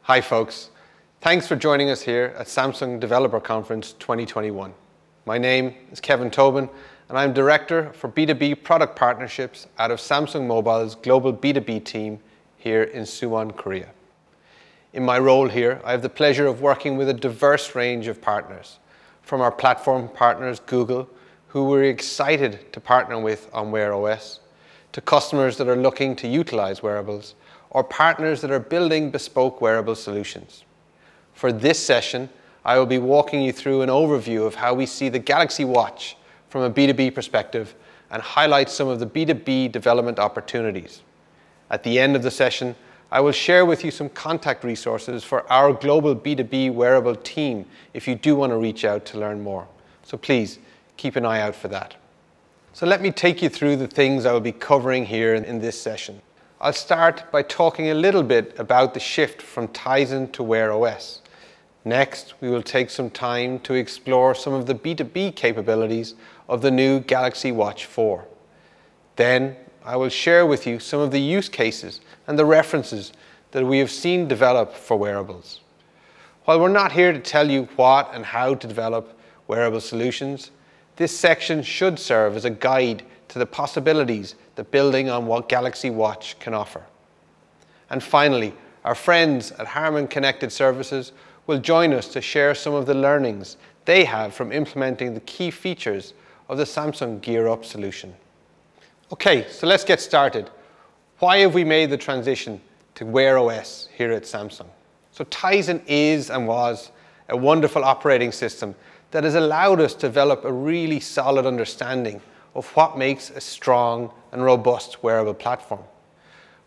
Hi folks, thanks for joining us here at Samsung Developer Conference 2021. My name is Kevin Tobin and I'm Director for B2B Product Partnerships out of Samsung Mobile's Global B2B team here in Suwon, Korea. In my role here, I have the pleasure of working with a diverse range of partners, from our platform partners Google, who we're excited to partner with on Wear OS, to customers that are looking to utilize wearables, or partners that are building bespoke wearable solutions. For this session, I will be walking you through an overview of how we see the Galaxy Watch from a B2B perspective and highlight some of the B2B development opportunities. At the end of the session, I will share with you some contact resources for our global B2B wearable team if you do want to reach out to learn more. So please, keep an eye out for that. So let me take you through the things I will be covering here in this session. I'll start by talking a little bit about the shift from Tizen to Wear OS. Next, we will take some time to explore some of the B2B capabilities of the new Galaxy Watch 4. Then, I will share with you some of the use cases and the references that we have seen develop for wearables. While we're not here to tell you what and how to develop wearable solutions, this section should serve as a guide to the possibilities that building on what Galaxy Watch can offer. And finally, our friends at Harman Connected Services will join us to share some of the learnings they have from implementing the key features of the Samsung GearUp solution. Okay, so let's get started. Why have we made the transition to Wear OS here at Samsung? So Tizen is and was a wonderful operating system that has allowed us to develop a really solid understanding of what makes a strong and robust wearable platform.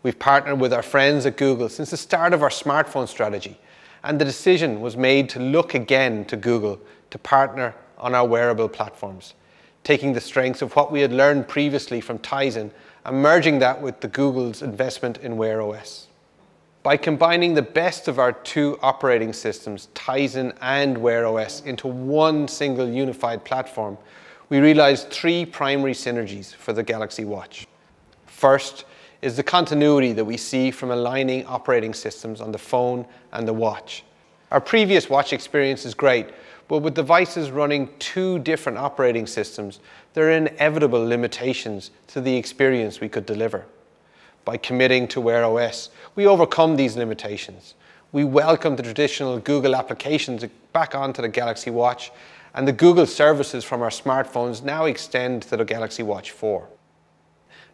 We've partnered with our friends at Google since the start of our smartphone strategy, and the decision was made to look again to Google to partner on our wearable platforms, taking the strengths of what we had learned previously from Tizen and merging that with the Google's investment in Wear OS. By combining the best of our two operating systems, Tizen and Wear OS, into one single unified platform, we realized three primary synergies for the Galaxy Watch. First is the continuity that we see from aligning operating systems on the phone and the watch. Our previous watch experience is great, but with devices running two different operating systems, there are inevitable limitations to the experience we could deliver. By committing to Wear OS, we overcome these limitations. We welcome the traditional Google applications back onto the Galaxy Watch, and the Google services from our smartphones now extend to the Galaxy Watch 4.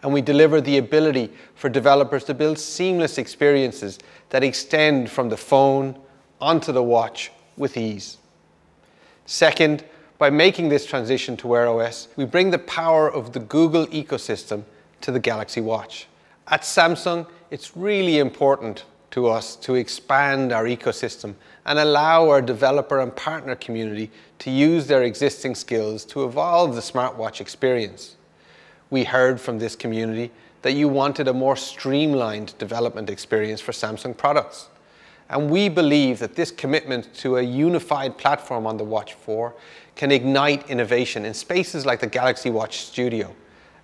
And we deliver the ability for developers to build seamless experiences that extend from the phone onto the watch with ease. Second, by making this transition to Wear OS, we bring the power of the Google ecosystem to the Galaxy Watch. At Samsung, it's really important to us to expand our ecosystem and allow our developer and partner community to use their existing skills to evolve the smartwatch experience. We heard from this community that you wanted a more streamlined development experience for Samsung products. And we believe that this commitment to a unified platform on the Watch 4 can ignite innovation in spaces like the Galaxy Watch Studio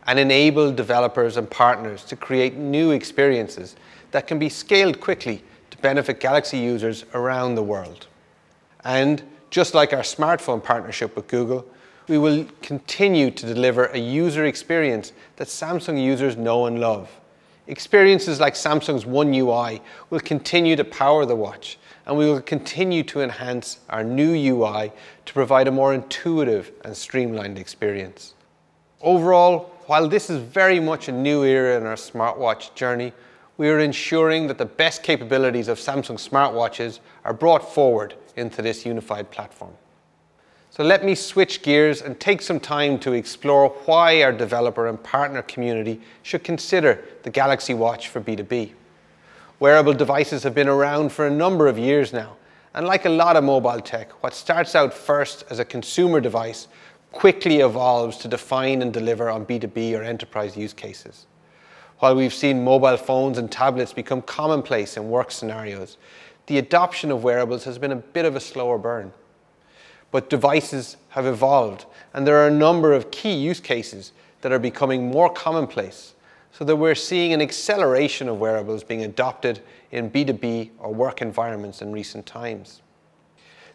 and enable developers and partners to create new experiences that can be scaled quickly to benefit Galaxy users around the world. And just like our smartphone partnership with Google, we will continue to deliver a user experience that Samsung users know and love. Experiences like Samsung's One UI will continue to power the watch, and we will continue to enhance our new UI to provide a more intuitive and streamlined experience. Overall, while this is very much a new era in our smartwatch journey, we are ensuring that the best capabilities of Samsung smartwatches are brought forward into this unified platform. So let me switch gears and take some time to explore why our developer and partner community should consider the Galaxy Watch for B2B. Wearable devices have been around for a number of years now, and like a lot of mobile tech, what starts out first as a consumer device quickly evolves to define and deliver on B2B or enterprise use cases. While we've seen mobile phones and tablets become commonplace in work scenarios, the adoption of wearables has been a bit of a slower burn. But devices have evolved, and there are a number of key use cases that are becoming more commonplace, so that we're seeing an acceleration of wearables being adopted in B2B or work environments in recent times.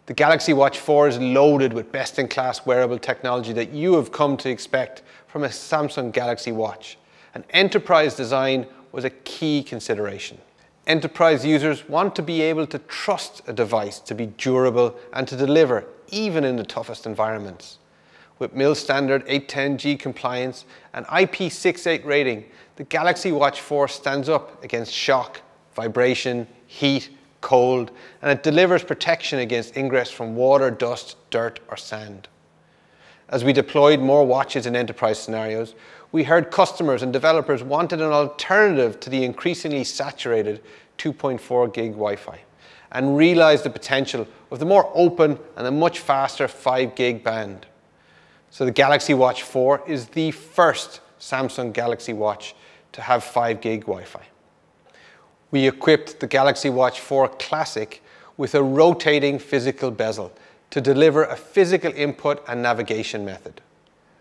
The Galaxy Watch 4 is loaded with best-in-class wearable technology that you have come to expect from a Samsung Galaxy Watch, and enterprise design was a key consideration. Enterprise users want to be able to trust a device to be durable and to deliver, even in the toughest environments. With MIL-STD 810G compliance and IP68 rating, the Galaxy Watch 4 stands up against shock, vibration, heat, cold, and it delivers protection against ingress from water, dust, dirt, or sand. As we deployed more watches in enterprise scenarios, we heard customers and developers wanted an alternative to the increasingly saturated 2.4 gig Wi-Fi, and realized the potential of the more open and a much faster 5 gig band. So the Galaxy Watch 4 is the first Samsung Galaxy Watch to have 5 gig Wi-Fi. We equipped the Galaxy Watch 4 Classic with a rotating physical bezel to deliver a physical input and navigation method.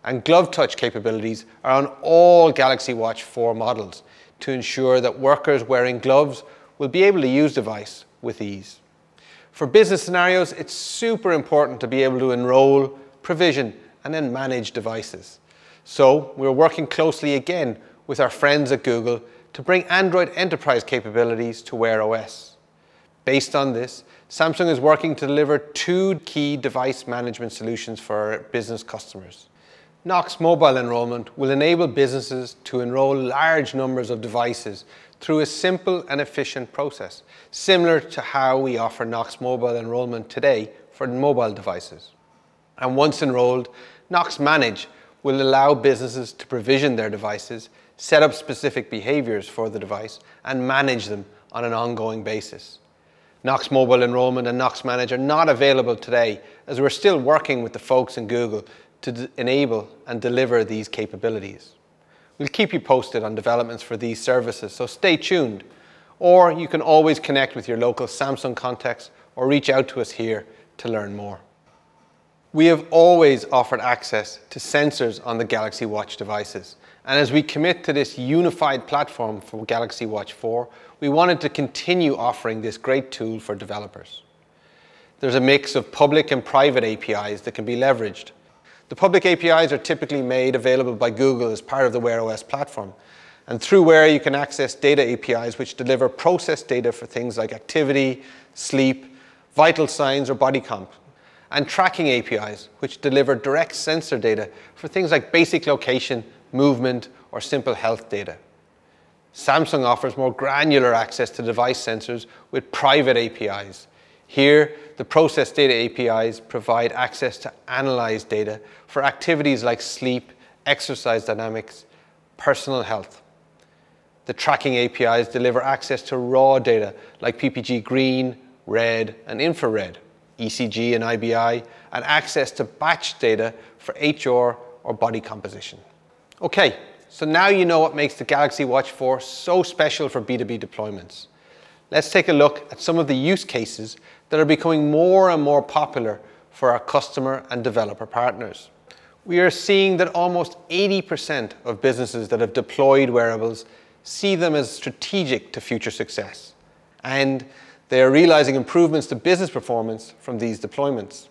And glove touch capabilities are on all Galaxy Watch 4 models to ensure that workers wearing gloves will be able to use the device with ease. For business scenarios, it's super important to be able to enroll, provision, and then manage devices. So we're working closely again with our friends at Google to bring Android enterprise capabilities to Wear OS. Based on this, Samsung is working to deliver 2 key device management solutions for our business customers. Knox Mobile Enrollment will enable businesses to enroll large numbers of devices through a simple and efficient process, similar to how we offer Knox Mobile Enrollment today for mobile devices. And once enrolled, Knox Manage will allow businesses to provision their devices, set up specific behaviors for the device, and manage them on an ongoing basis. Knox Mobile Enrollment and Knox Manage are not available today, as we're still working with the folks in Google to enable and deliver these capabilities. We'll keep you posted on developments for these services, so stay tuned. Or you can always connect with your local Samsung contacts or reach out to us here to learn more. We have always offered access to sensors on the Galaxy Watch devices, and as we commit to this unified platform for Galaxy Watch 4, we wanted to continue offering this great tool for developers. There's a mix of public and private APIs that can be leveraged. The public APIs are typically made available by Google as part of the Wear OS platform. And through Wear, you can access data APIs which deliver process data for things like activity, sleep, vital signs or body comp, and tracking APIs which deliver direct sensor data for things like basic location, movement, or simple health data. Samsung offers more granular access to device sensors with private APIs. Here, the process data APIs provide access to analyzed data for activities like sleep, exercise dynamics, personal health. The tracking APIs deliver access to raw data like PPG green, red, and infrared, ECG and IBI, and access to batch data for HR or body composition. Okay, so now you know what makes the Galaxy Watch 4 so special for B2B deployments. Let's take a look at some of the use cases that are becoming more and more popular for our customer and developer partners. We are seeing that almost 80% of businesses that have deployed wearables see them as strategic to future success, and they are realizing improvements to business performance from these deployments.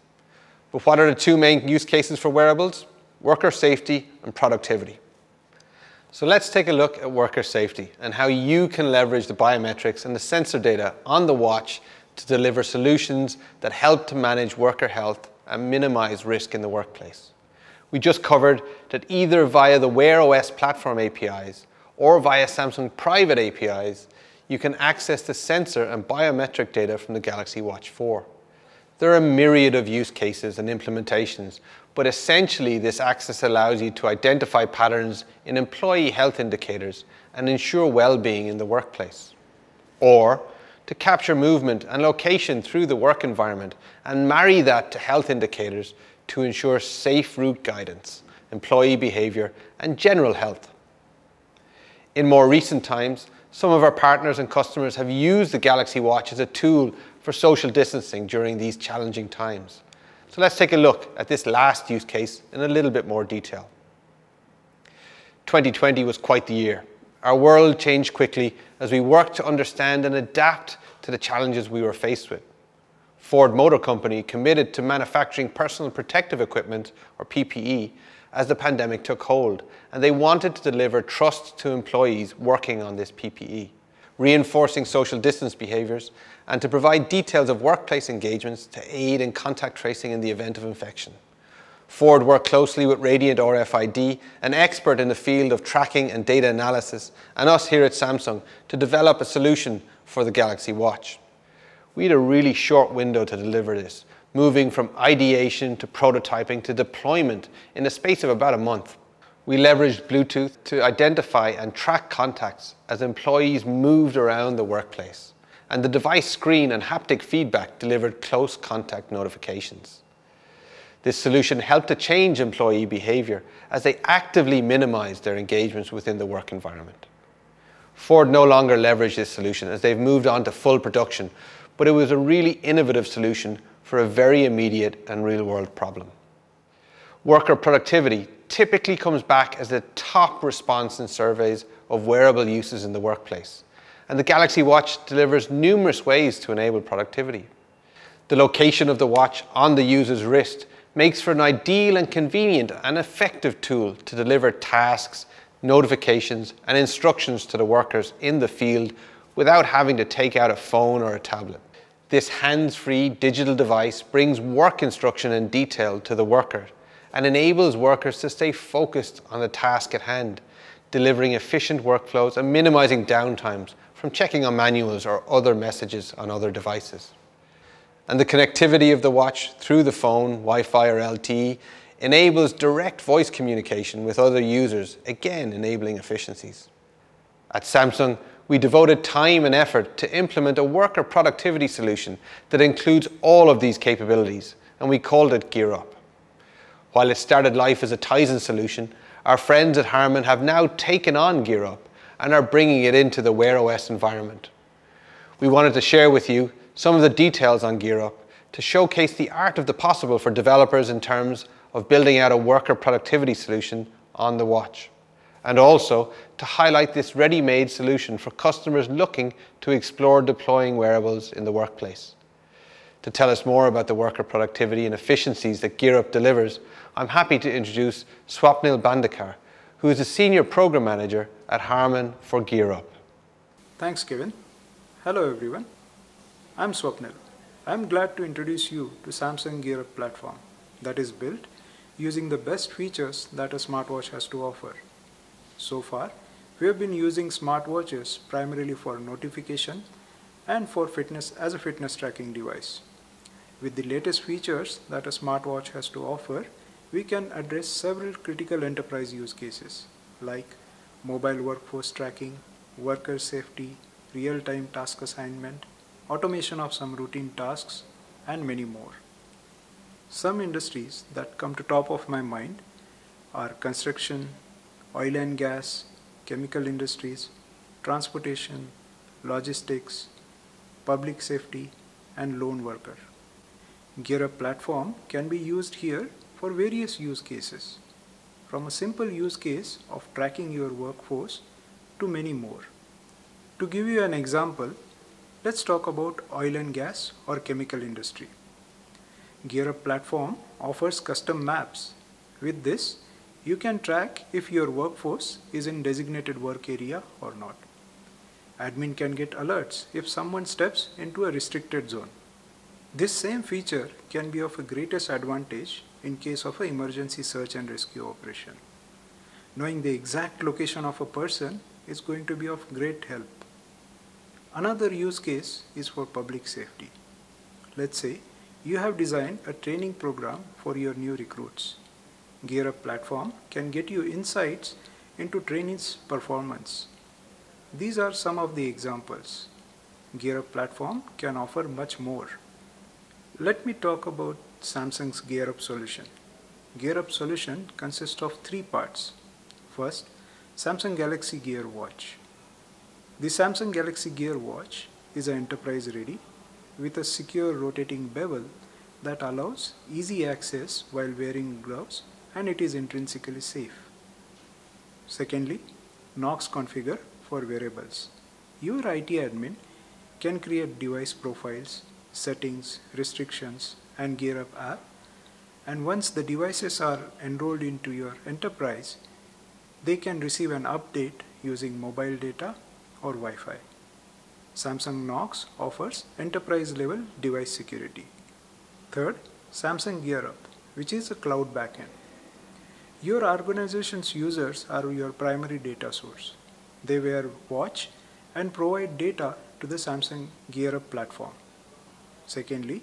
But what are the 2 main use cases for wearables? Worker safety and productivity. So let's take a look at worker safety and how you can leverage the biometrics and the sensor data on the watch to deliver solutions that help to manage worker health and minimize risk in the workplace. We just covered that either via the Wear OS platform APIs or via Samsung private APIs, you can access the sensor and biometric data from the Galaxy Watch 4. There are a myriad of use cases and implementations, but essentially this access allows you to identify patterns in employee health indicators and ensure well-being in the workplace. Or to capture movement and location through the work environment and marry that to health indicators to ensure safe route guidance, employee behavior, and general health. In more recent times, some of our partners and customers have used the Galaxy Watch as a tool for social distancing during these challenging times. So let's take a look at this last use case in a little bit more detail. 2020 was quite the year, Our world changed quickly as we worked to understand and adapt to the challenges we were faced with. Ford Motor Company committed to manufacturing personal protective equipment, or PPE, as the pandemic took hold, and they wanted to deliver trust to employees working on this PPE, reinforcing social distance behaviours, and to provide details of workplace engagements to aid in contact tracing in the event of infection. Ford worked closely with Radiant RFID, an expert in the field of tracking and data analysis, and us here at Samsung to develop a solution for the Galaxy Watch. We had a really short window to deliver this, moving from ideation to prototyping to deployment in a space of about a month. We leveraged Bluetooth to identify and track contacts as employees moved around the workplace, and the device screen and haptic feedback delivered close contact notifications. This solution helped to change employee behaviour as they actively minimised their engagements within the work environment. Ford no longer leveraged this solution as they've moved on to full production, but it was a really innovative solution for a very immediate and real-world problem. Worker productivity typically comes back as the top response in surveys of wearable uses in the workplace, and the Galaxy Watch delivers numerous ways to enable productivity. The location of the watch on the user's wrist makes for an ideal and convenient and effective tool to deliver tasks, notifications, and instructions to the workers in the field without having to take out a phone or a tablet. This hands-free digital device brings work instruction and detail to the worker and enables workers to stay focused on the task at hand, delivering efficient workflows and minimizing downtimes from checking on manuals or other messages on other devices. And the connectivity of the watch through the phone, Wi-Fi or LTE, enables direct voice communication with other users, again enabling efficiencies. At Samsung, we devoted time and effort to implement a worker productivity solution that includes all of these capabilities, and we called it GearUp. While it started life as a Tizen solution, our friends at Harman have now taken on GearUp and are bringing it into the Wear OS environment. We wanted to share with you some of the details on GearUp to showcase the art of the possible for developers in terms of building out a worker productivity solution on the watch, and also to highlight this ready-made solution for customers looking to explore deploying wearables in the workplace. To tell us more about the worker productivity and efficiencies that GearUp delivers, I'm happy to introduce Swapnil Bandekar, who is a Senior Program Manager at Harman for GearUp. Thanks, Kevin. Hello, everyone. I'm Swapnil. I'm glad to introduce you to Samsung GearUp platform that is built using the best features that a smartwatch has to offer. So far, we have been using smartwatches primarily for notification and for fitness as a fitness tracking device. With the latest features that a smartwatch has to offer, we can address several critical enterprise use cases like mobile workforce tracking, worker safety, real-time task assignment, automation of some routine tasks, and many more. Some industries that come to top of my mind are construction, oil and gas, chemical industries, transportation, logistics, public safety, and lone worker. GearUp platform can be used here for various use cases, from a simple use case of tracking your workforce to many more. To give you an example, let's talk about oil and gas or chemical industry. GearUp platform offers custom maps. With this, you can track if your workforce is in designated work area or not. Admin can get alerts if someone steps into a restricted zone. This same feature can be of a greatest advantage in case of an emergency search and rescue operation. Knowing the exact location of a person is going to be of great help. Another use case is for public safety. Let's say you have designed a training program for your new recruits. GearUp platform can get you insights into trainees' performance. These are some of the examples. GearUp platform can offer much more. Let me talk about Samsung's GearUp solution. GearUp solution consists of three parts. First, Samsung Galaxy Gear Watch. The Samsung Galaxy Gear Watch is enterprise-ready with a secure rotating bevel that allows easy access while wearing gloves, and it is intrinsically safe. Secondly, Knox Configure for wearables. Your IT admin can create device profiles, settings, restrictions, and GearUp app. And once the devices are enrolled into your enterprise, they can receive an update using mobile data or Wi-Fi. Samsung Knox offers enterprise-level device security. Third, Samsung GearUp, which is a cloud backend. Your organization's users are your primary data source. They wear watch and provide data to the Samsung GearUp platform. Secondly,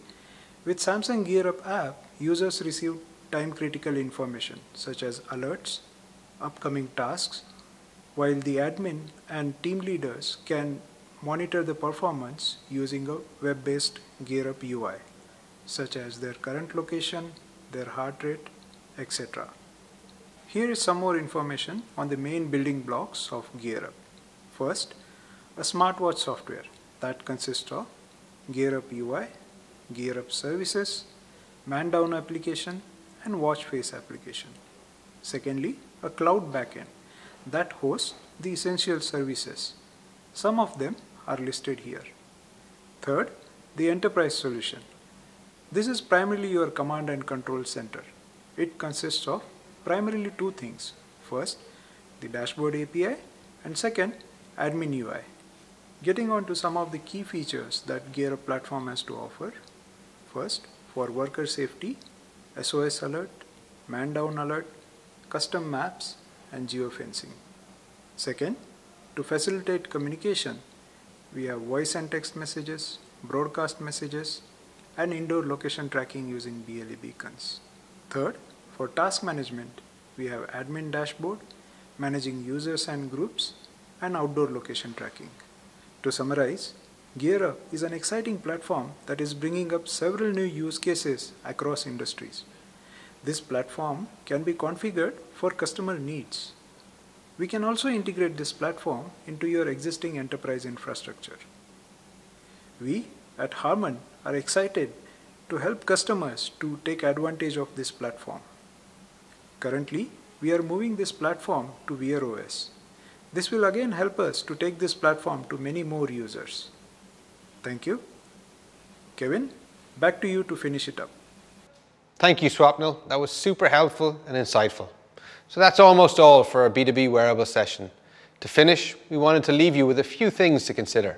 with Samsung GearUp app, users receive time-critical information such as alerts, upcoming tasks, while the admin and team leaders can monitor the performance using a web-based GearUp UI, such as their current location, their heart rate, etc. Here is some more information on the main building blocks of GearUp. First, a smartwatch software that consists of GearUp UI, GearUp services, man-down application, and watch face application. Secondly, a cloud backend that hosts the essential services. Some of them are listed here. Third, the enterprise solution. This is primarily your command and control center. It consists of primarily two things. First, the dashboard API, and second, admin UI. Getting on to some of the key features that GearUp platform has to offer. First, for worker safety, SOS alert, man-down alert, custom maps, and geofencing. Second, to facilitate communication, we have voice and text messages, broadcast messages, and indoor location tracking using BLE beacons. Third, for task management, we have admin dashboard, managing users and groups, and outdoor location tracking. To summarize, GearUp is an exciting platform that is bringing up several new use cases across industries. This platform can be configured for customer needs. We can also integrate this platform into your existing enterprise infrastructure. We at Harman are excited to help customers to take advantage of this platform. Currently, we are moving this platform to Wear OS. This will again help us to take this platform to many more users. Thank you. Kevin, back to you to finish it up. Thank you, Swapnil. That was super helpful and insightful. So that's almost all for our B2B wearable session. To finish, we wanted to leave you with a few things to consider.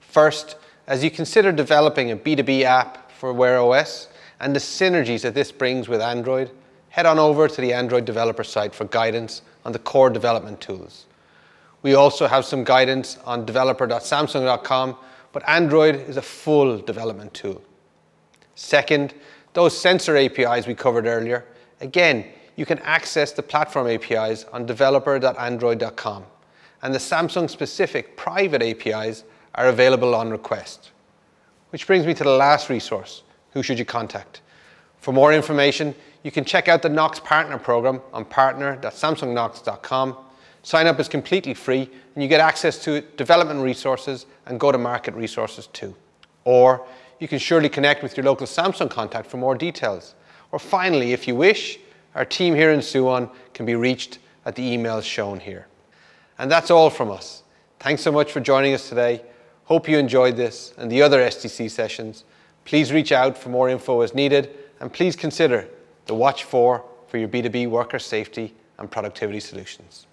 First, as you consider developing a B2B app for Wear OS and the synergies that this brings with Android, head on over to the Android developer site for guidance on the core development tools. We also have some guidance on developer.samsung.com, but Android is a full development tool. Second, those sensor APIs we covered earlier, again, you can access the platform APIs on developer.android.com, and the Samsung-specific private APIs are available on request. Which brings me to the last resource, who should you contact? For more information, you can check out the Knox Partner Program on partner.samsungknox.com. Sign up is completely free, and you get access to development resources and go-to-market resources too. Or you can surely connect with your local Samsung contact for more details. Or finally, if you wish, our team here in Suwon can be reached at the emails shown here. And that's all from us. Thanks so much for joining us today. Hope you enjoyed this and the other STC sessions. Please reach out for more info as needed, and please consider the Watch 4 for your B2B worker safety and productivity solutions.